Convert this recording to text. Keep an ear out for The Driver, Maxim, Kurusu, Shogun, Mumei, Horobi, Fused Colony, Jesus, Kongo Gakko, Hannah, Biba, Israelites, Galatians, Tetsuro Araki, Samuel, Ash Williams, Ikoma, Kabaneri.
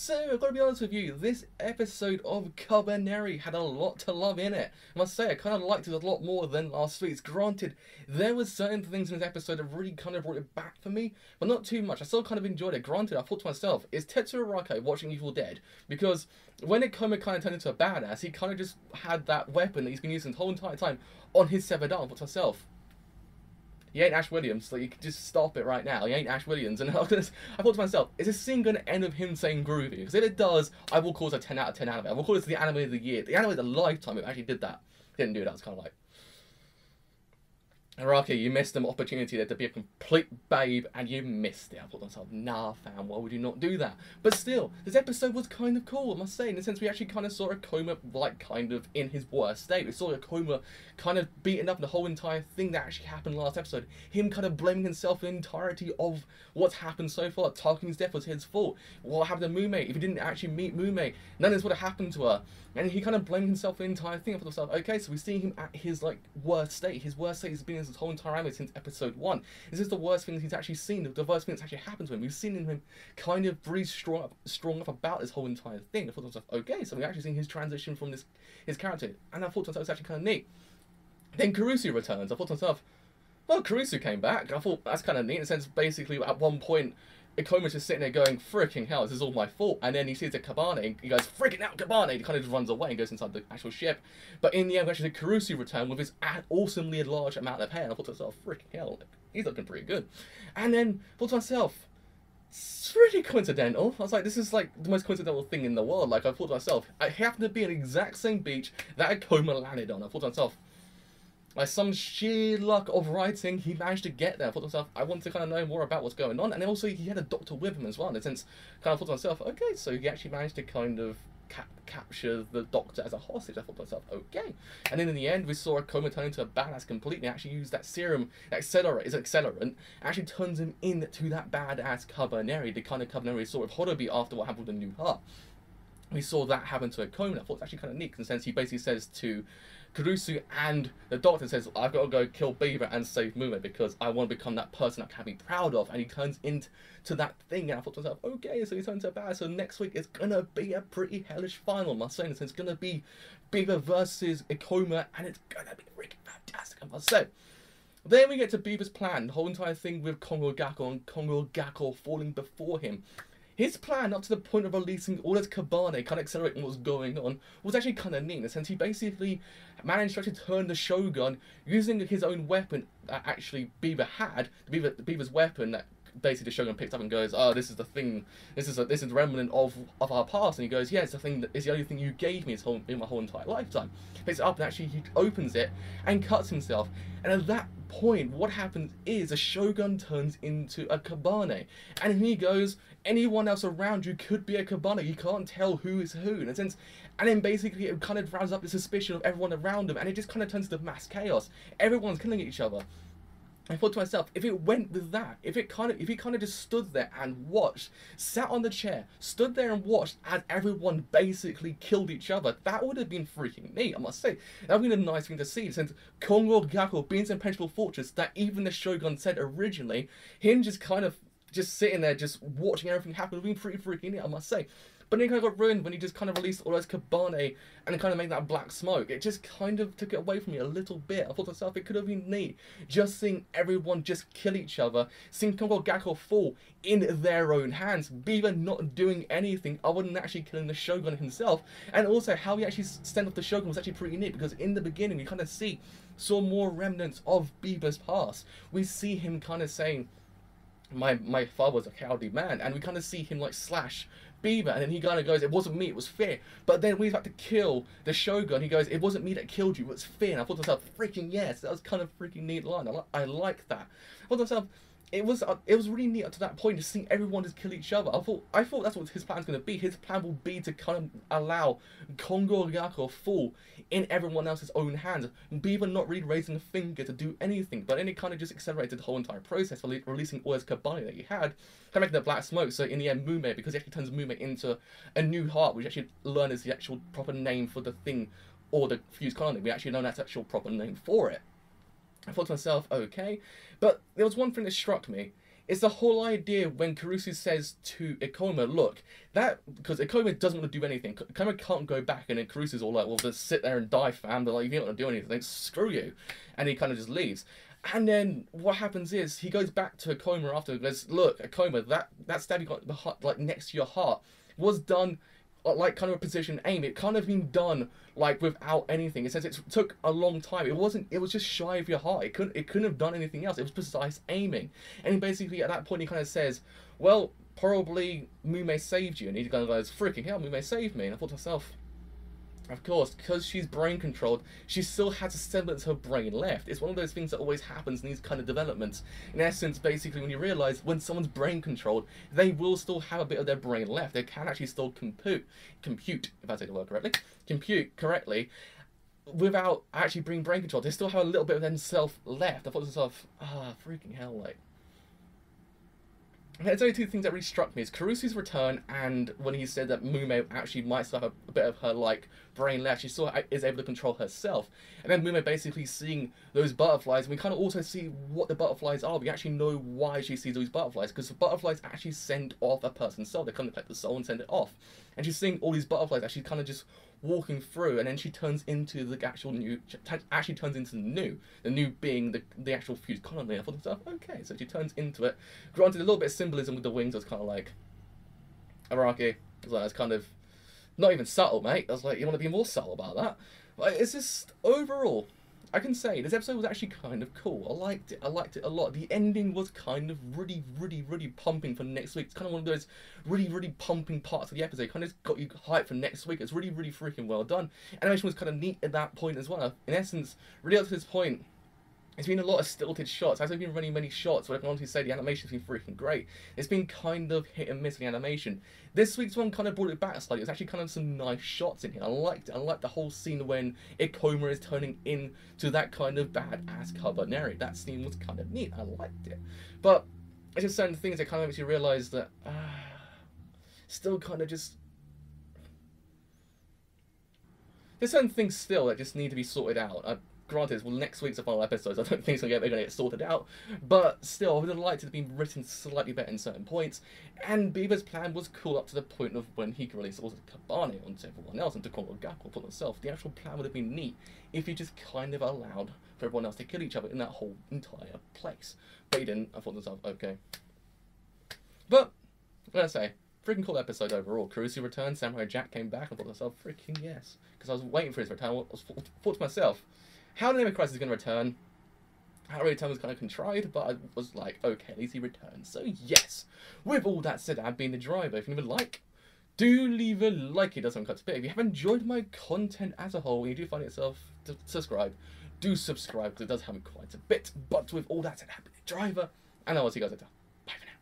So, I've got to be honest with you, this episode of Kabaneri had a lot to love in it. I must say, I kind of liked it a lot more than last week's. Granted, there were certain things in this episode that really kind of brought it back for me, but not too much. I still kind of enjoyed it. Granted, I thought to myself, is Tetsuro Araki watching Evil Dead? Because when Ikoma kind of turned into a badass, he kind of just had that weapon that he's been using the whole entire time on his severed arm. I thought to myself, you ain't Ash Williams, so you can just stop it right now. You ain't Ash Williams. And I thought to myself, is this scene going to end of him saying groovy? Because if it does, I will call it a 10 out of 10 anime. I will call it the anime of the year. The anime of the lifetime, if it actually did that. Didn't do that. It's kind of like, Araki, you missed an opportunity there to be a complete babe, and you missed it. I thought to myself, nah, fam, why would you not do that? But still, this episode was kind of cool, I must say, in the sense we actually kind of saw Ikoma, like, kind of in his worst state. We saw Ikoma kind of beaten up the whole entire thing that actually happened last episode. Him kind of blaming himself for the entirety of what's happened so far. Tarkin's death was his fault. What happened to Mumei? If he didn't actually meet Mumei, none of this would have happened to her. And he kind of blamed himself for the entire thing. I thought to myself, okay, so we see him at his, like, worst state. His worst state has been this whole entire anime since episode 1. This is the worst thing he's actually seen, the worst thing that's actually happened to him. We've seen him kind of breathe strong up about this whole entire thing. I thought to myself, okay, so we're actually seeing his transition from his character. And I thought to myself, it's actually kind of neat. Then Kurusu returns. I thought to myself, well, Kurusu came back. I thought that's kind of neat in a sense. Basically, at one point, Ikoma's just sitting there going, freaking hell, this is all my fault. And then he sees a Kabaneri and he goes, freaking out, Kabaneri! He kind of runs away and goes inside the actual ship. But in the end, we actually see Kurusu return with his awesomely large amount of hair. And I thought to myself, freaking hell, he's looking pretty good. And then I thought to myself, it's pretty coincidental. I was like, this is like the most coincidental thing in the world. Like, I thought to myself, I happened to be on the exact same beach that Ikoma landed on. I thought to myself, by some sheer luck of writing, he managed to get there. I thought to myself, I want to kind of know more about what's going on. And then also, he had a doctor with him as well. And since kind of thought to myself, okay, so he actually managed to kind of capture the doctor as a hostage. I thought to myself, okay. And then in the end, we saw Ikoma turn into a badass completely. And actually, use that serum, that accelerant, actually turns him into that badass Kabaneri, the kind of Kabaneri we saw with Horobi after what happened with the New Heart. We saw that happen to Ikoma. I thought it was actually kind of neat in the sense he basically says to Kurusu and the doctor says, I've got to go kill Biba and save Mumei because I want to become that person I can be proud of. And he turns into that thing. And I thought to myself, okay, so he turns into bad. So next week it's going to be a pretty hellish final, must say. It's going to be Biba versus Ikoma and it's going to be freaking fantastic, I must say. Then we get to Biba's plan, the whole entire thing with Kongo Gakko and Kongo Gakko falling before him. His plan, up to the point of releasing all his Kabaneri, kind of accelerating what was going on, was actually kind of neat in the sense he basically managed to actually turn the Shogun using his own weapon that actually Biba had, Biba's weapon that basically the Shogun picks up and goes, oh, this is the thing, this is the remnant of our past, and he goes, yeah, it's the thing that is the only thing you gave me in my whole entire lifetime. Picks it up and actually he opens it and cuts himself, and at that point, what happens is a Shogun turns into a Kabaneri, and he goes, anyone else around you could be a Kabaneri, you can't tell who is who, in a sense, and then basically it kind of rounds up the suspicion of everyone around him, and it just kind of turns to mass chaos. Everyone's killing each other. I thought to myself, if it went with that, if he kind of just stood there and watched, sat on the chair, stood there and watched as everyone basically killed each other, that would have been freaking neat, I must say. That would have been a nice thing to see, since Kongo Gakko being some impenetrable fortress that even the Shogun said originally, him just kind of just sitting there, just watching everything happen, would have been pretty freaking neat, I must say. But then it kind of got ruined when he just kind of released all those Kabaneri and kind of made that black smoke. It just kind of took it away from me a little bit. I thought to myself, it could have been neat just seeing everyone just kill each other, seeing Kongo Gakko fall in their own hands, Biba not doing anything other than actually killing the Shogun himself, and also how he actually sent off the Shogun was actually pretty neat because in the beginning we kind of saw more remnants of Biba's past. We see him kind of saying, my father's a cowardly man, and we kind of see him like slash Biba, and then he kind of goes, it wasn't me, it was fear. But then when he's about to kill the Shogun, he goes, it wasn't me that killed you, it was fear. And I thought to myself, freaking yes, that was kind of freaking neat line. I like that. I thought to myself, it was really neat up to that point, just seeing everyone just kill each other. I thought that's what his plan's going to be. His plan will be to kind of allow Kongo Gakko fall in everyone else's own hands. Biba not really raising a finger to do anything, but then it kind of just accelerated the whole entire process for releasing all his Kabaneri that he had, kind of making the black smoke. So in the end, Mumei, because he actually turns Mumei into a new heart, which actually learn is the actual proper name for the thing, or the fused colony. We actually know that's the actual proper name for it. I thought to myself, okay, but there was one thing that struck me. It's the whole idea when Kurusu says to Ikoma, look, that, because Ikoma doesn't want to do anything. Ikoma can't go back, and then Kurusu's all like, well, just sit there and die, fam. They're like, you don't want to do anything, like, screw you. And he kind of just leaves. And then what happens is he goes back to Ikoma after and goes, look, Ikoma, that stab you got like next to your heart was done like kind of a precision aim. It kind of been done like without anything. It says it took a long time. It was just shy of your heart. It couldn't have done anything else. It was precise aiming. And basically at that point he kind of says, well, probably Mumei saved you. And he kind of goes, freaking hell, Mumei saved me. And I thought to myself, of course, because she's brain controlled, she still has a semblance of her brain left. It's one of those things that always happens in these kind of developments. In essence, basically, when you realise when someone's brain controlled, they will still have a bit of their brain left. They can actually still compute, if I say the word correctly, compute correctly, without actually being brain controlled. They still have a little bit of themselves left. I thought to myself, ah, freaking hell, like. There's only two things that really struck me is Kurusu's return and when he said that Mumei actually might still have a bit of her like brain left. She still is able to control herself. And then Mumei basically seeing those butterflies, and we kind of also see what the butterflies are. We actually know why she sees those butterflies, because the butterflies actually send off a person's soul. They kind of collect the soul and send it off. And she's seeing all these butterflies actually kind of just walking through, and then she turns into the actual new, actually turns into the new being the actual fused colony. I thought to myself, okay, so she turns into it. Granted, a little bit of symbolism with the wings, I was kind of like, Araki, that's kind of not even subtle, mate. I was like, you want to be more subtle about that? But it's just, overall, I can say this episode was actually kind of cool. I liked it a lot. The ending was kind of really pumping for next week. It's kind of one of those really pumping parts of the episode. It kind of got you hyped for next week. It's really freaking well done. Animation was kind of neat at that point as well. In essence, really up to this point, it's been a lot of stilted shots. There hasn't been really many shots, but I can honestly say the animation's been freaking great. It's been kind of hit and miss with the animation. This week's one kind of brought it back slightly. There's actually kind of some nice shots in here. I liked it. I liked the whole scene when Ikoma is turning into that kind of badass Kabaneri. That scene was kind of neat. I liked it. But it's just certain things that kind of makes you realise that, still kind of just... There's certain things still that just need to be sorted out. Granted, well, next week's the final episode, so I don't think they're going to get sorted out, but still, I would have liked it to be written slightly better in certain points, and Biba's plan was cool up to the point of when he could release all the Kabane onto everyone else, and to Kongo Gakko for himself. The actual plan would have been neat if he just kind of allowed for everyone else to kill each other in that whole entire place. But he didn't. I thought to myself, okay. But, what did I say? Freaking cool episode overall. Kurusu returned, Samurai Jack came back, and I thought to myself, freaking yes. Because I was waiting for his return, I thought to myself, how the name of Christ is going to return. How the return was kind of contrived, but I was like, okay, at least he returned. So yes, with all that said, I've been The Driver. If you leave a like, do leave a like. It doesn't cut a bit. If you have enjoyed my content as a whole, and you do find yourself to subscribe, do subscribe, because it does help me quite a bit. But with all that said, I've been The Driver, and I will see you guys later.